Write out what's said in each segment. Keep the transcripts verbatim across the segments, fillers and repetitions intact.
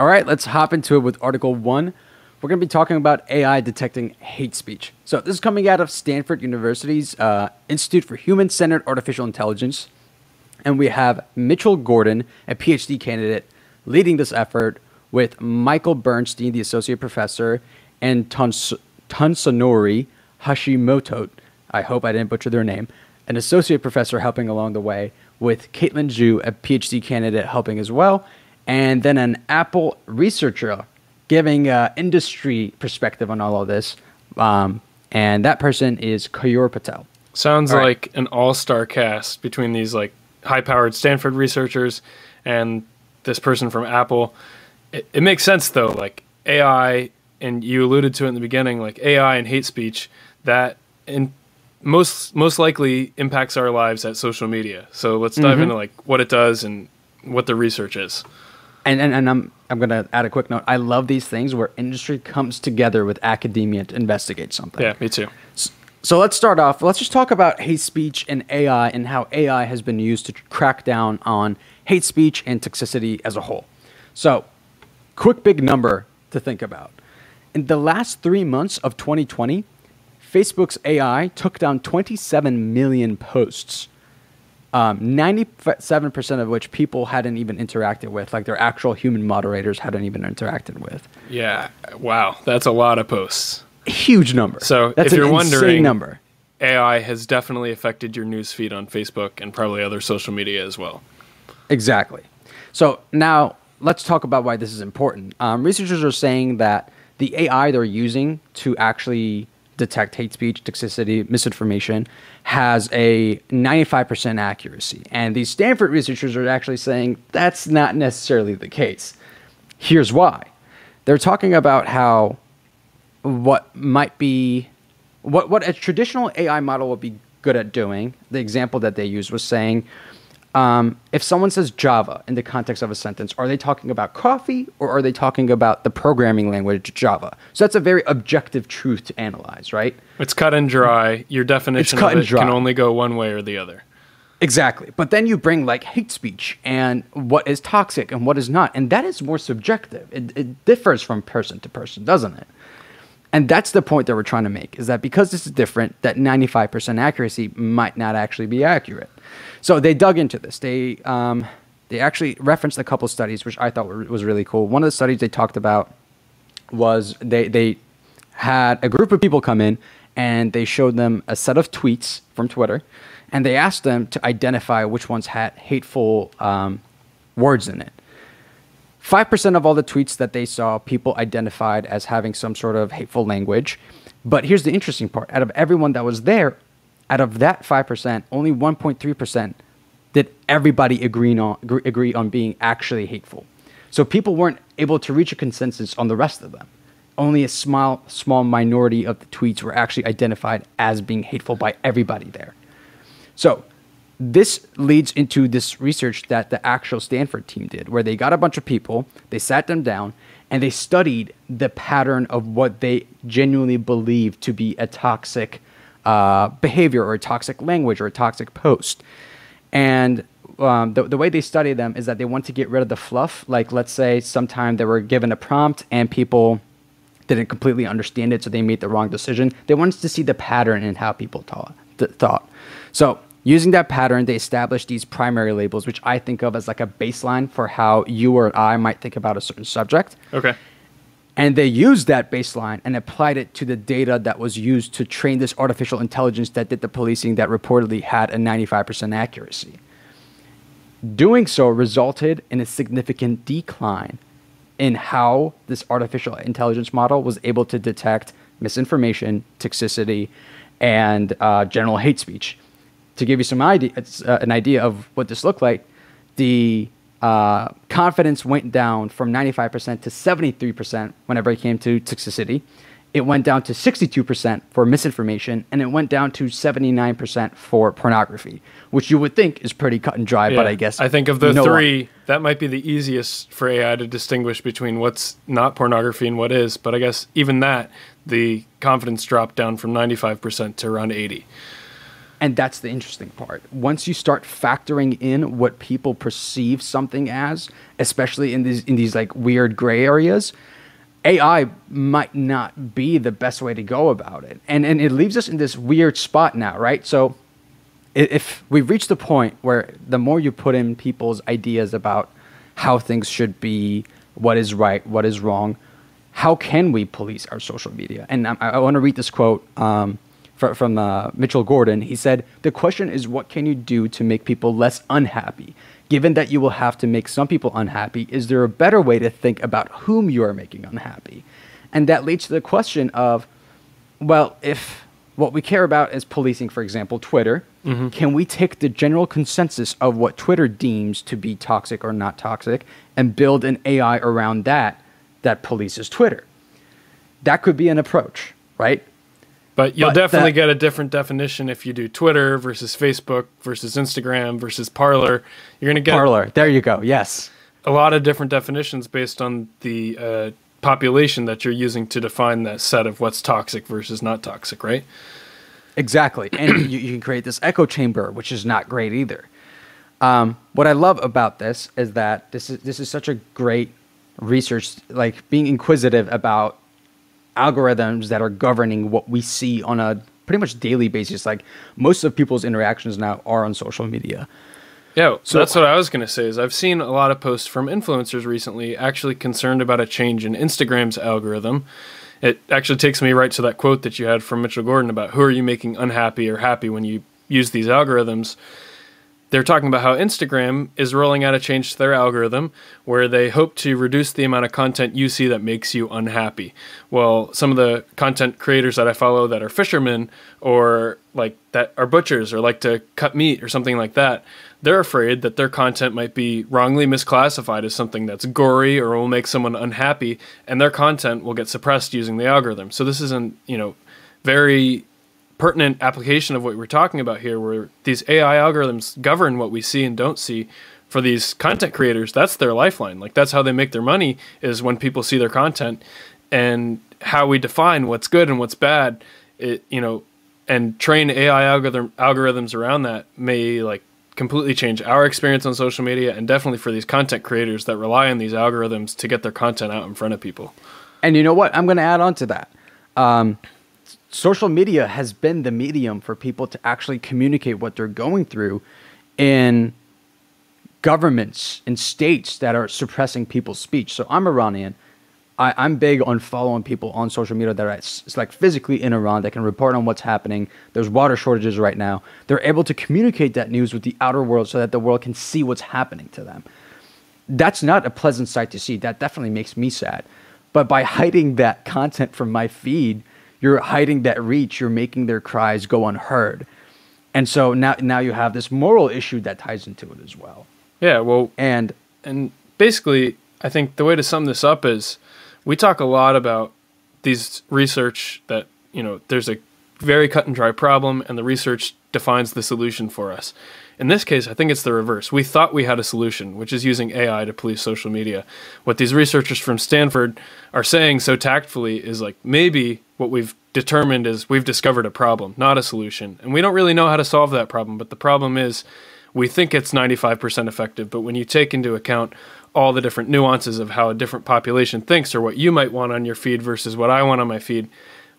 All right, let's hop into it with Article one. We're going to be talking about A I detecting hate speech. So this is coming out of Stanford University's uh, Institute for Human-Centered Artificial Intelligence. And we have Mitchell Gordon, a PhD candidate, leading this effort with Michael Bernstein, the associate professor, and Tons Tonsonori Hashimoto, I hope I didn't butcher their name, an associate professor helping along the way, with Caitlin Zhu, a PhD candidate, helping as well, and then an Apple researcher giving uh, industry perspective on all of this, um, and that person is Khyur Patel. Sounds all like right. an all-star cast between these like high-powered Stanford researchers and this person from Apple. It, it makes sense though, like A I, and you alluded to it in the beginning, like A I and hate speech, that in most most likely impacts our lives at social media. So let's dive mm-hmm. into like what it does and what the research is. And and, and I'm I'm gonna add a quick note. I love these things where industry comes together with academia to investigate something. Yeah, me too. So, so let's start off. Let's just talk about hate speech and A I and how A I has been used to crack down on hate speech and toxicity as a whole. So, quick big number to think about. In the last three months of twenty twenty, Facebook's A I took down twenty-seven million posts, um, ninety-seven percent of which people hadn't even interacted with, like their actual human moderators hadn't even interacted with. Yeah, wow, that's a lot of posts. Huge number. So that's if you're wondering, number. A I has definitely affected your news feed on Facebook and probably other social media as well. Exactly. So now let's talk about why this is important. Um, researchers are saying that the A I they're using to actually detect hate speech, toxicity, misinformation has a ninety-five percent accuracy. And these Stanford researchers are actually saying that's not necessarily the case. Here's why. They're talking about how what might be, what, what a traditional A I model would be good at doing. The example that they used was saying, Um, if someone says Java in the context of a sentence, are they talking about coffee or are they talking about the programming language Java? So that's a very objective truth to analyze, right? It's cut and dry. Your definition of it can only go one way or the other. Exactly. But then you bring like hate speech and what is toxic and what is not. And that is more subjective. It, it differs from person to person, doesn't it? And that's the point that we're trying to make, is that because this is different, that ninety-five percent accuracy might not actually be accurate. So they dug into this. They um, they actually referenced a couple studies, which I thought were, was really cool. One of the studies they talked about was they, they had a group of people come in and they showed them a set of tweets from Twitter, and they asked them to identify which ones had hateful um, words in it. five percent of all the tweets that they saw, people identified as having some sort of hateful language. But here's the interesting part. Out of everyone that was there, out of that five percent, only one point three percent did everybody agree on, agree on being actually hateful. So people weren't able to reach a consensus on the rest of them. Only a small, small minority of the tweets were actually identified as being hateful by everybody there. So this leads into this research that the actual Stanford team did, where they got a bunch of people, they sat them down, and they studied the pattern of what they genuinely believed to be a toxic Uh, behavior or a toxic language or a toxic post. And um, the, the way they study them is that they want to get rid of the fluff. Like, let's say sometime they were given a prompt and people didn't completely understand it, so they made the wrong decision. They wanted to see the pattern in how people taught, th thought. So using that pattern, they established these primary labels, which I think of as like a baseline for how you or I might think about a certain subject. Okay. And they used that baseline and applied it to the data that was used to train this artificial intelligence that did the policing that reportedly had a ninety-five percent accuracy. Doing so resulted in a significant decline in how this artificial intelligence model was able to detect misinformation, toxicity, and uh, general hate speech. To give you some idea, uh, an idea of what this looked like, the Uh, confidence went down from ninety-five percent to seventy-three percent whenever it came to toxicity. It went down to sixty-two percent for misinformation, and it went down to seventy-nine percent for pornography, which you would think is pretty cut and dry, yeah, but I guess I think of the no three, one. that might be the easiest for A I to distinguish between what's not pornography and what is, but I guess even that, the confidence dropped down from ninety-five percent to around eighty. And that's the interesting part. Once you start factoring in what people perceive something as, especially in these in these like weird gray areas, A I might not be the best way to go about it. And and it leaves us in this weird spot now, right? So if we reach the point where the more you put in people's ideas about how things should be, what is right, what is wrong, how can we police our social media? And I, I want to read this quote um, from, from uh, Mitchell Gordon. He said, "The question is, what can you do to make people less unhappy? Given that you will have to make some people unhappy, is there a better way to think about whom you are making unhappy?" And that leads to the question of, well, if what we care about is policing, for example, Twitter, mm-hmm. can we take the general consensus of what Twitter deems to be toxic or not toxic and build an A I around that that polices Twitter? That could be an approach, right? But you'll but definitely that, get a different definition if you do Twitter versus Facebook versus Instagram versus Parler. You're going to get... Parler, there you go, yes. A lot of different definitions based on the... Uh, population that you're using to define that set of what's toxic versus not toxic, right? Exactly. And you, you can create this echo chamber, which is not great either. Um, what I love about this is that this is, this is such a great research, like being inquisitive about algorithms that are governing what we see on a pretty much daily basis. Like most of people's interactions now are on social media. Yeah, so that's what I was going to say is I've seen a lot of posts from influencers recently actually concerned about a change in Instagram's algorithm. It actually takes me right to that quote that you had from Mitchell Gordon about who are you making unhappy or happy when you use these algorithms. They're talking about how Instagram is rolling out a change to their algorithm where they hope to reduce the amount of content you see that makes you unhappy. Well, some of the content creators that I follow that are fishermen or like that are butchers or like to cut meat or something like that, they're afraid that their content might be wrongly misclassified as something that's gory or will make someone unhappy, and their content will get suppressed using the algorithm. So this is an, you know, very pertinent application of what we're talking about here, where these A I algorithms govern what we see and don't see. For these content creators, that's their lifeline. Like that's how they make their money, is when people see their content, and how we define what's good and what's bad, it, you know, and train A I algorithm algorithms around that may like completely change our experience on social media, and definitely for these content creators that rely on these algorithms to get their content out in front of people. And you know what? I'm going to add on to that. Um, social media has been the medium for people to actually communicate what they're going through in governments and states that are suppressing people's speech. So I'm Iranian. I, I'm big on following people on social media that are it's like physically in Iran that can report on what's happening. There's water shortages right now. They're able to communicate that news with the outer world so that the world can see what's happening to them. That's not a pleasant sight to see. That definitely makes me sad. But by hiding that content from my feed, you're hiding that reach. You're making their cries go unheard. And so now, now you have this moral issue that ties into it as well. Yeah, well, and and basically, I think the way to sum this up is, we talk a lot about these research that, you know, there's a very cut and dry problem and the research defines the solution for us. In this case, I think it's the reverse. We thought we had a solution, which is using A I to police social media. What these researchers from Stanford are saying so tactfully is like, maybe what we've determined is we've discovered a problem, not a solution. And we don't really know how to solve that problem. But the problem is we think it's ninety-five percent effective. But when you take into account all the different nuances of how a different population thinks or what you might want on your feed versus what I want on my feed,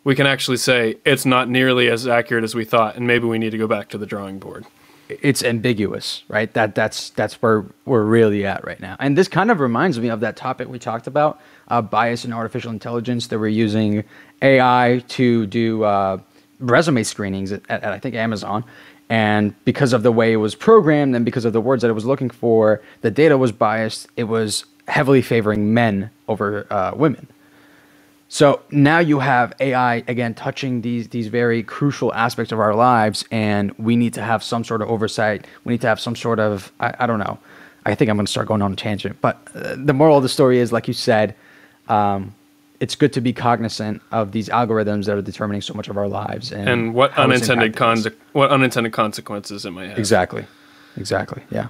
we can actually say it's not nearly as accurate as we thought, and maybe we need to go back to the drawing board. It's ambiguous, right? That that's that's where we're really at right now. And this kind of reminds me of that topic we talked about, uh, bias in artificial intelligence, that we're using A I to do uh, resume screenings at, at, at I think Amazon. And because of the way it was programmed and because of the words that it was looking for, the data was biased. It was heavily favoring men over uh, women. So now you have A I, again, touching these, these very crucial aspects of our lives, and we need to have some sort of oversight. We need to have some sort of, I, I don't know. I think I'm going to start going on a tangent. But uh, the moral of the story is, like you said, um, it's good to be cognizant of these algorithms that are determining so much of our lives, and, and what unintended con what unintended consequences it might have. Exactly, exactly, yeah.